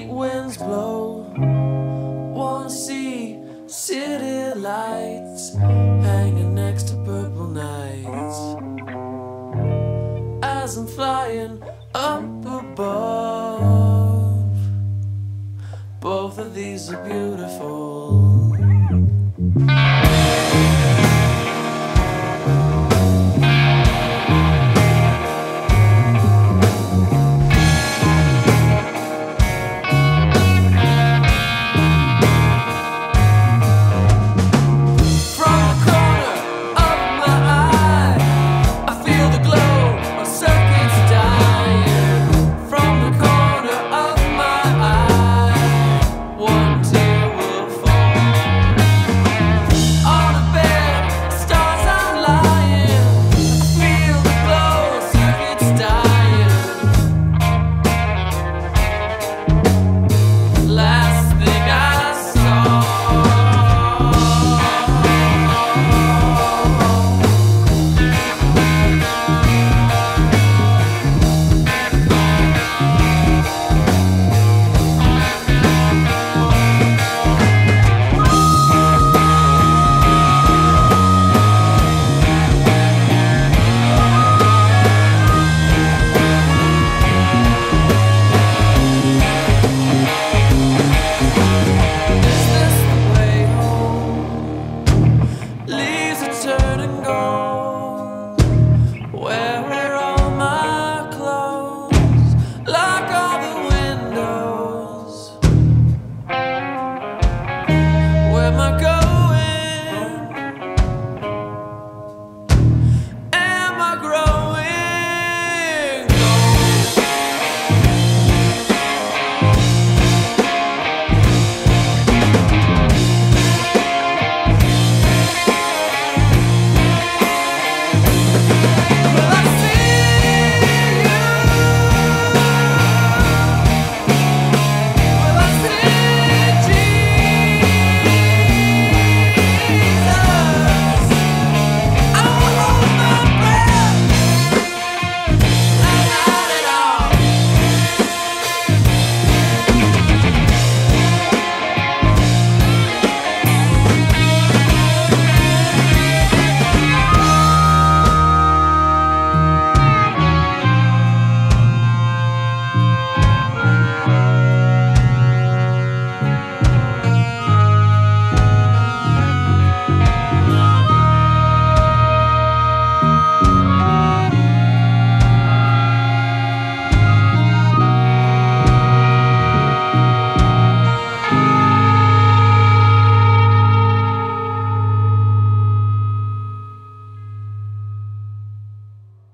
night winds blow. Wanna see city lights hanging next to purple nights as I'm flying up above. Both of these are beautiful.